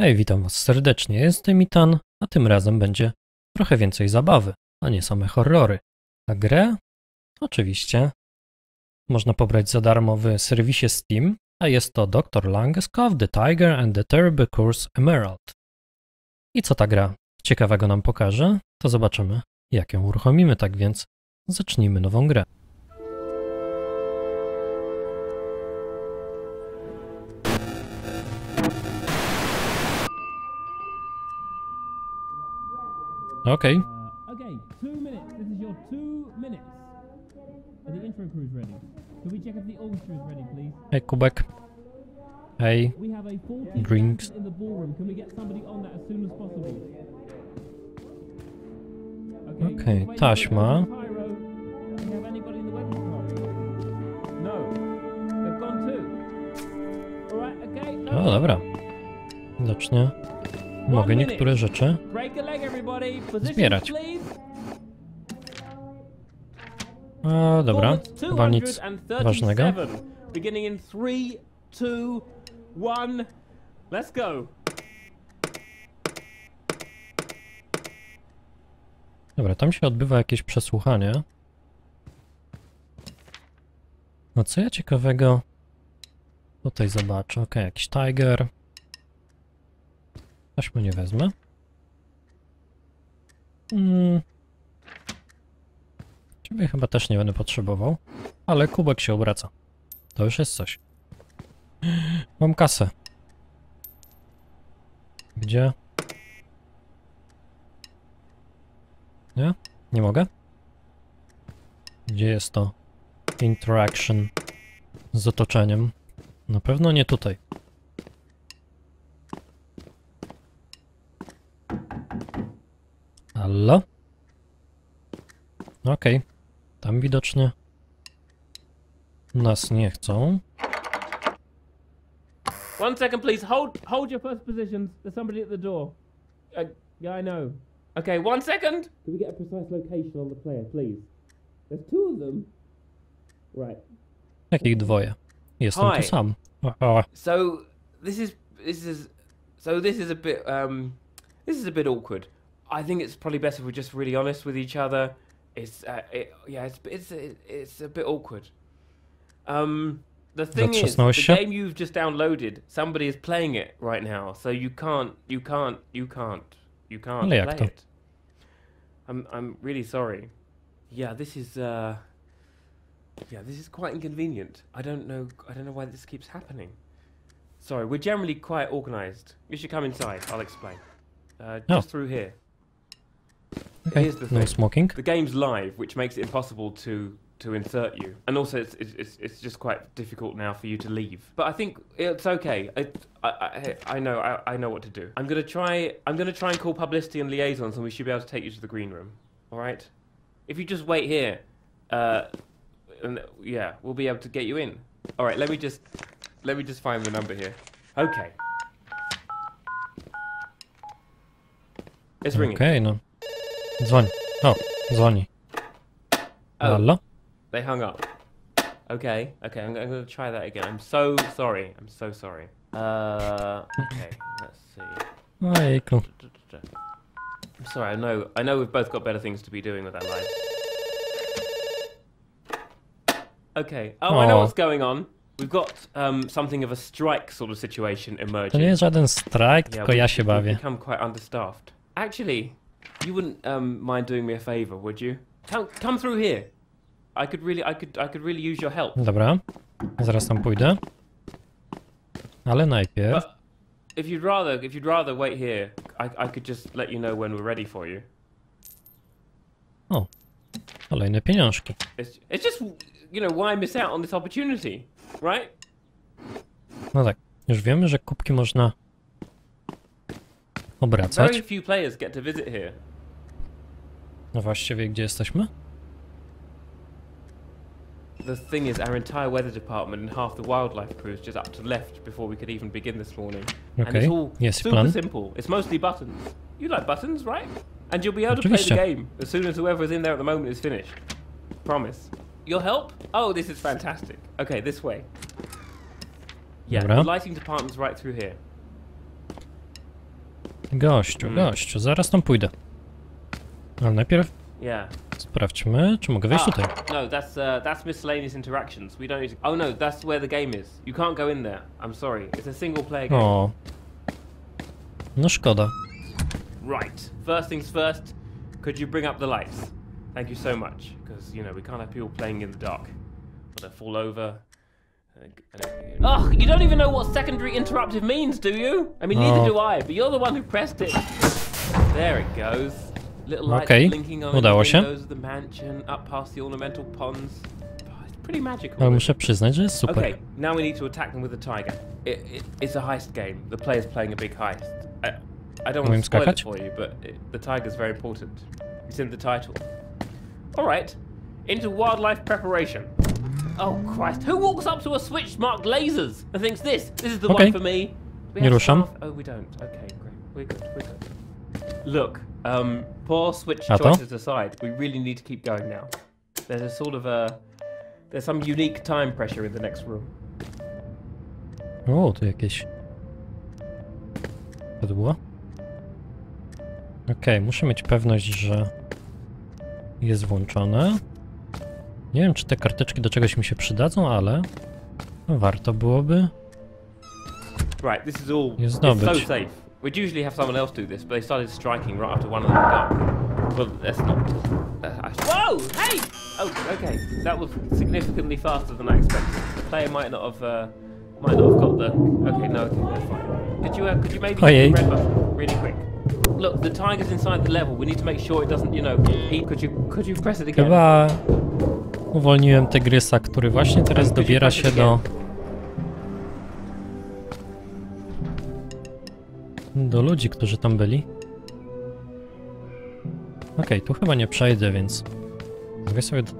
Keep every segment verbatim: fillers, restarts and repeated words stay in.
Hej, witam was serdecznie, jestem Itann, a tym razem będzie trochę więcej zabawy, a nie same horrory. A grę? Oczywiście. Można pobrać za darmo w serwisie Steam, a jest to doktor Langeskov, The Tiger and the Terribly Cursed Emerald. I co ta gra ciekawego nam pokaże, to zobaczymy, jak ją uruchomimy, tak więc zacznijmy nową grę. Okay. Uh, okay, two minutes. This is your two minutes. Are the intro crews ready? Can we check if the orchestra is ready, please? Hey, Quebec. Hey. We have a forty drinks in the ballroom. Can we get somebody on that as soon as possible? Okay, okay. Taśma. Do you have anybody in the wedding tomorrow? No. They've gone too. All right, okay. No, oh, dobra. Zacznie. Mogę niektóre rzeczy zbierać. O, dobra, chyba nic ważnego. Dobra, tam się odbywa jakieś przesłuchanie. No co ja ciekawego tutaj zobaczę? Okej, jakiś tiger. Aż mu nie wezmę. Hmm. Ciebie chyba też nie będę potrzebował. Ale kubek się obraca. To już jest coś. Mam kasę. Gdzie? Nie? Nie mogę? Gdzie jest to? Interaction z otoczeniem. Na pewno nie tutaj. Halo? Okej, okay. Tam widocznie nas nie chcą. One second, please. Hold, hold your first positions. There's somebody at the door. Uh, yeah, I know. Okay, one second. Can we get a precise location on the player, please? There's two of them. Right. Jakich dwoje? Jestem Hi. Tu sam. So this is this is so this is a bit um this is a bit awkward. I think it's probably best if we're just really honest with each other. It's uh, it, yeah, it's it's it's a bit awkward. Um, the thing is, the game you've just downloaded, somebody is playing it right now, so you can't, you can't, you can't, you can't play it. I'm I'm really sorry. Yeah, this is uh, yeah, this is quite inconvenient. I don't know, I don't know why this keeps happening. Sorry, we're generally quite organised. You should come inside. I'll explain. Uh, just through here. Okay. Here's the thing. No smoking. The game's live, which makes it impossible to to insert you, and also it's it's it's just quite difficult now for you to leave. But I think it's okay. I I, I know I, I know what to do. I'm gonna try I'm gonna try and call publicity and liaisons, and we should be able to take you to the green room. All right? If you just wait here, uh, and yeah, we'll be able to get you in. All right. Let me just let me just find the number here. Okay. It's ringing. Okay. No. Dzwoni. O, dzwoni. Hello? Oh, they hung up. Okay, okay, I'm, I'm gonna try that again. I'm so sorry, I'm so sorry. Uh, okay, let's see. Ojej, cool. I'm sorry, I know, I know we've both got better things to be doing with our lives. Okay, oh, oh, I know what's going on. We've got um, something of a strike sort of situation emerging. To nie jest żaden strike, tylko ja się bawię. We've become quite understaffed. Actually, you wouldn't um, mind doing me a favor, would you? Come, come through here. I could really, I could, I could really use your help. Dobra, zaraz tam pójdę. Ale najpierw. But if you'd rather, if you'd rather wait here, I, I could just let you know when we're ready for you. O, kolejne pieniążki. It's, it's just, you know, why miss out on this opportunity, right? No tak, już wiemy, że kubki można obracać. Very few players get to visit here. No właściwie, gdzie jesteśmy? The thing is, our entire weather department and half the wildlife crew is just up to the left before we could even begin this morning. Okay. And it's all yes, super plan. Simple. It's mostly buttons. You like buttons, right? And you'll be able Oczywiście. To play the game as soon as whoever is in there at the moment is finished. Promise. Your help? Oh, this is fantastic. Okay, this way. Yeah, Dobra. The lighting department's right through here. Gościu, gościu, zaraz tam pójdę. Ale najpierw yeah. sprawdźmy, czy mogę wejść ah, tutaj. No, that's uh, that's miscellaneous interactions. We don't need to... Oh no, that's where the game is. You can't go in there. I'm sorry. It's a single player game. O. No szkoda. Right. First things first. Could you bring up the lights? Thank you so much, because you know we can't have people playing in the dark. Or they fall over. Oh, you don't even know what secondary interruptive means, do you? I mean, neither do I, but you're the one who pressed it. There it goes. Little lights blinking on the windows of the mansion, up past the ornamental ponds. It's pretty magical. Ale muszę przyznać, że jest super. Okay, now we need to attack them with the tiger. It, it, it's a heist game. The player's playing a big heist. I, I don't want to spoil it for you, but it, the tiger's very important. It's in the title. All right, into wildlife preparation. Oh Christ, who walks up to a switch marked lasers and thinks this, this is the okay. one for me? We have staff? Oh, we don't. Okay, great. We're good, we're good. Look, um, poor switch choices aside, we really need to keep going now. There's a sort of a... There's some unique time pressure in the next room. O, to jakieś... Co to było? Okej, okay, muszę mieć pewność, że jest włączone. Nie wiem, czy te karteczki do czegoś mi się przydadzą, ale warto byłoby je zdobyć. Ojej. Look, the tiger's inside the level. We need to make sure it doesn't, you know, eat. Could you, could you press it again? Chyba uwolniłem tygrysa, który właśnie teraz dobiera się do... do ludzi, którzy tam byli. Okej, okay, tu chyba nie przejdę, więc... Mogę sobie... Do...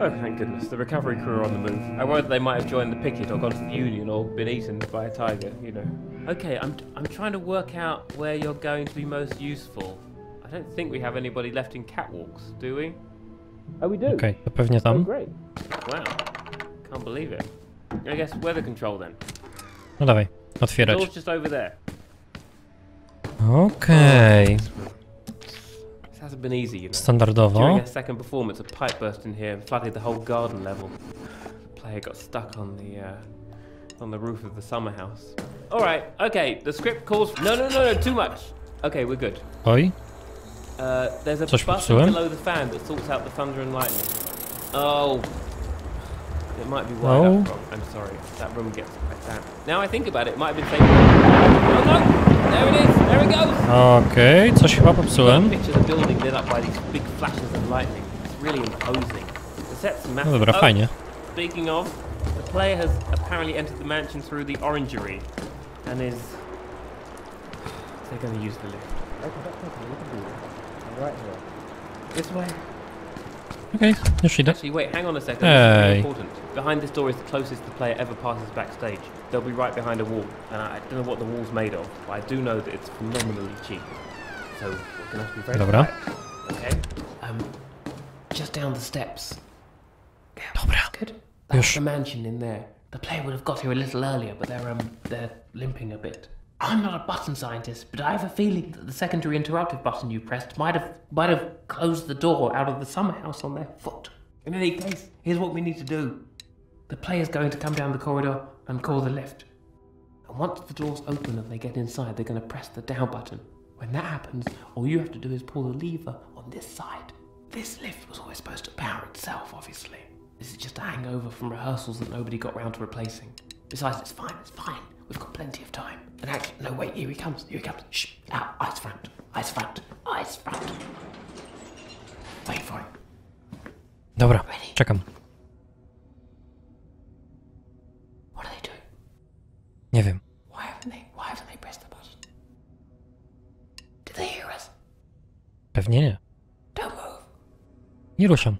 Oh, thank goodness, the recovery crew are on the move. I worried they might have joined the picket or gone to the union or been eaten by a tiger, you know. Okay, I'm I'm trying to work out where you're going to be most useful. I don't think we have anybody left in catwalks, do we? Oh, we do. Okay, to pewnie tam. Oh, great. Wow, can't believe it. I guess weather control then. No dawaj, otwierać. The door's just over there. Okay. Standardowo. Oj. Coś popsułem? No. Okej, okay, coś chyba popsułem. No dobra, fajnie. Okej, okay, już idę. Ej. Behind this door is the closest the player ever passes backstage. They'll be right behind a wall, and I don't know what the wall's made of, but I do know that it's phenomenally cheap. So we're gonna have to be very Dobra. Okay. Um, just down the steps. Yeah, Dobra. That's good. That's the mansion in there. The player would have got here a little earlier, but they're um they're limping a bit. I'm not a button scientist, but I have a feeling that the secondary interruptive button you pressed might have might have closed the door out of the summer house on their foot. In any case, here's what we need to do. The player's going to come down the corridor and call the lift. And once the doors open and they get inside, they're going to press the down button. When that happens, all you have to do is pull the lever on this side. This lift was always supposed to power itself, obviously. This is just a hangover from rehearsals that nobody got round to replacing. Besides, it's fine, it's fine. We've got plenty of time. And actually, no, wait, here he comes, here he comes. Shh, out, eyes front, eyes front, eyes front. Wait for him. Dobra, czekam. Nie wiem. Why haven't they, why haven't they pressed the button? Did they hear us? Pewnie nie. Don't move. Nie ruszam.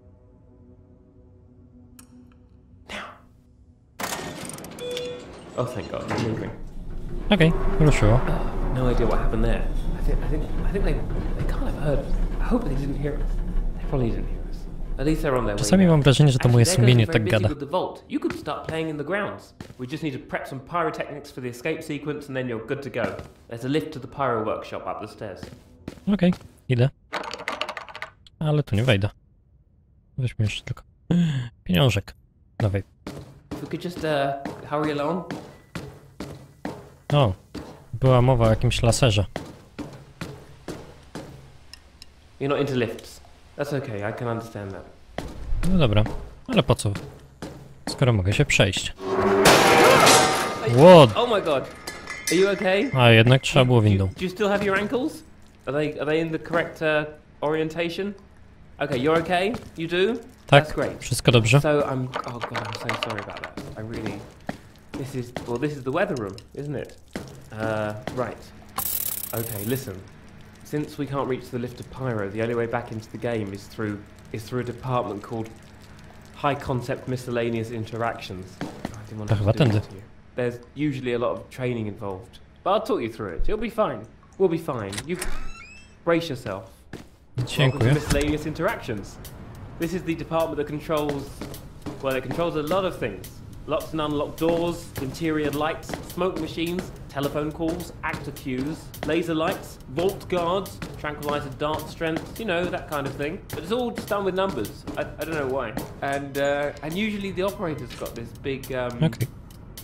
Now. Oh, thank God. I'm moving. Okay, ruszyło. Uh, no idea what happened there. I think I think I think they they can't have heard us. I hope they didn't hear us. They probably didn't hear us. Czasami mam wrażenie, że to moje sumienie tak gada. Okej, idę. Ale tu nie wejdę. Weźmy jeszcze tylko pieniążek. Dawaj. O, była mowa o jakimś laserze. You're not into lifts. That's okay, I can understand that. No dobra, ale po co? Skoro mogę się przejść. What? Oh my god. Are you okay? A jednak trzeba było windą. Do you still have your ankles? Are they are they in the correct orientation? Okay, you're okay? You do? Tak, wszystko dobrze. So I'm oh god, I'm so sorry about that. I really This is well this is the weather room, isn't it? Uh right. Okay, listen. Since we can't reach the lift of Pyro, the only way back into the game is through is through a department called High Concept Miscellaneous Interactions. I didn't want to do that to you. There's usually a lot of training involved, but I'll talk you through it. You'll be fine. We'll be fine. You brace yourself. Welcome to Miscellaneous Interactions. This is the department that controls well, it controls a lot of things. Locked and unlocked doors, interior lights, smoke machines, telephone calls, actor cues, laser lights, vault guards, tranquilizer dart strengths, you know, that kind of thing. But it's all just done with numbers. I, I don't know why. And uh, and usually the operator's got this big, um, okay.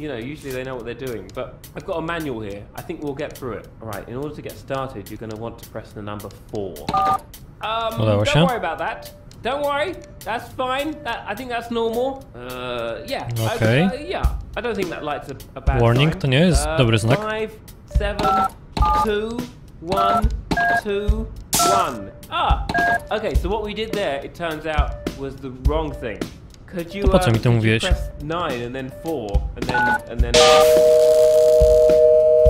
you know, usually they know what they're doing. But I've got a manual here. I think we'll get through it. All right, in order to get started, you're going to want to press the number four. Um, Hello, don't worry about that. Don't worry, that's fine. That, I think that's normal. Uh, yeah. Okay. I, uh, yeah. I don't think that light's a, a bad warning. Sign. To nie jest uh, dobry znak. five, seven, two, one, two, one. Ah. Okay. So what we did there, it turns out, was the wrong thing. Could you, uh, could you press nine and then four and then and then?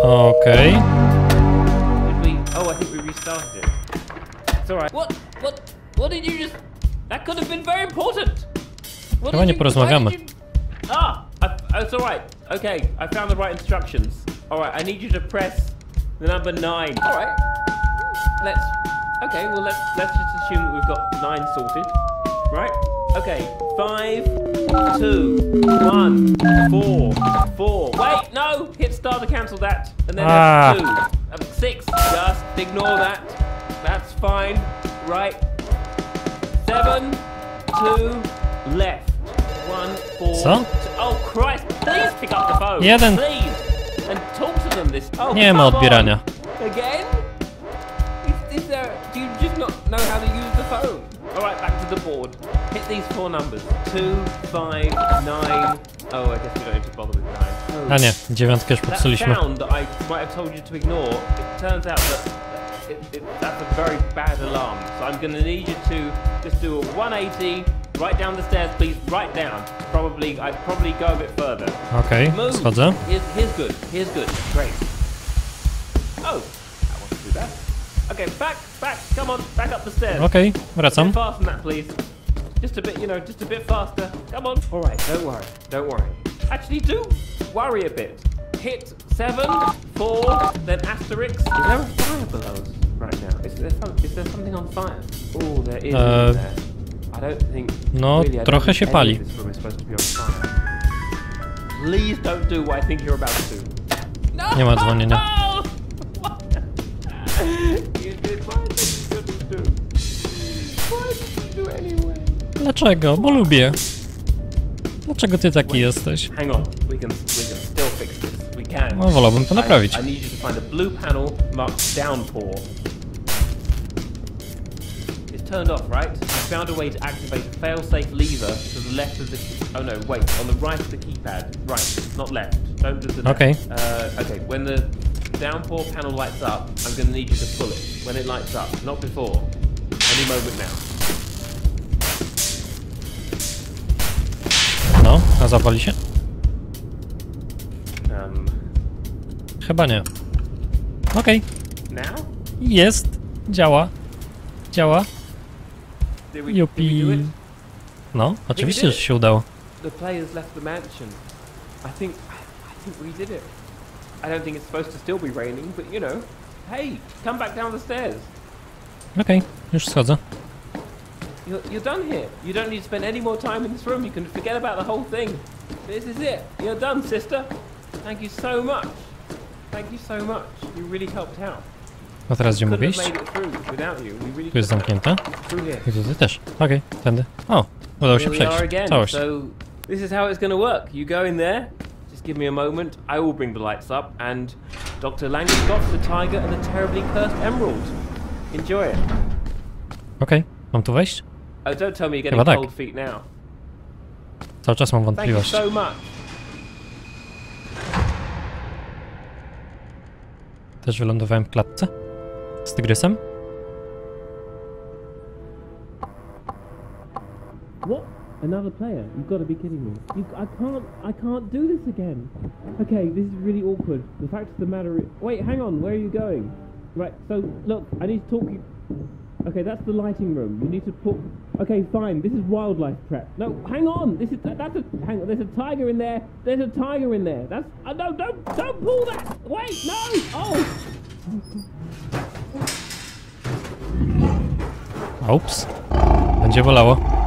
Okay. Did we? Oh, I think we restarted it. It's all right. What? What? What did you just? That could have been very important. What did you, did you... Ah, I, it's all right. Okay, I found the right instructions. All right, I need you to press the number nine. All right. Let's. Okay, well let's let's just assume that we've got nine sorted, right? Okay, five, two, one, four, four. Wait, no, hit star to cancel that, and then ah. that's two, six. Just ignore that. That's fine, right? Seven, two, left, one, four. So? Oh Christ! Please pick up the phone. Jeden. Please and talk to them. This. Oh, nie ma odbierania. Again? Is, is there? Do you just not know how to use the phone? All right, back to the board. Hit these four numbers. Two, five, nine. Oh, I guess we don't have to bother with nine. A nie, dziewiątkę już popsuliśmy. That sound that I might have told you to ignore. It turns out that. It, it, that's a very bad alarm, so I'm going to need you to just do a one eighty, right down the stairs, please, right down. Probably, I'd probably go a bit further. Okay, schodzę. Here's, here's good, here's good, great. Oh, that wasn't too bad. Okay, back, back, come on, back up the stairs. Okay, wracam. Fasten that, please. Just a bit, you know, just a bit faster. Come on. All right, don't worry, don't worry. Actually, do worry a bit. Hit seven, four, then asterisk. Is there a fire below us right now? Is there, some, is there something on fire? Oh, there is. Uh, there. I don't think. No, really, trochę się pali. Please don't do what I think you're about to do. No! Nie ma dzwonienia. You did what I think you couldn't do. Why did you do anyway? Dlaczego? Bo lubię. Dlaczego ty taki Wait, jesteś? Hang on, we can, we can still fix this. No, wolałbym to naprawić. Okej. No, a zapali się? Chyba nie. Okej. Okay. Jest. Działa. Działa. Jupi. No, oczywiście, że się udało. Okej, okay, już schodzę. You're, you're done here. You don't need to spend any more time in this room. You can forget about the whole thing. This is it. You're done, sister. Thank you so much. Thank you so much. You really helped out. A teraz gdzie mówisz? Tu jest zamknięte. I tutaj też. Okej, tędy. O, udało się przejść. Całość. This is how it's going to work. You go in there, just give me a moment, I will bring the lights up, and Doctor Langeskov, The Tiger and the Terribly Cursed Emerald. Enjoy it. Okej, okay. Mam tu wejść? Oh, don't tell me you're getting cold feet now. Cały czas mam wątpliwość. Thank you so much. Też wylądowałem w klatce z tygrysem. What? Another player? You've got to be kidding me. You, I can't, I can't do this again. Okay, this is really awkward. The fact of the matter is... Wait, hang on, where are you going? Right, so, look, I need to talk you... Okay, that's the lighting room. You need to put... Okay, fine, this is wildlife prep. No, hang on, this is... That's a... Hang on, there's a tiger in there. There's a tiger in there. That's... Uh, no, don't, don't pull that! Wait, no! Oh! Oops. Będzie bolało.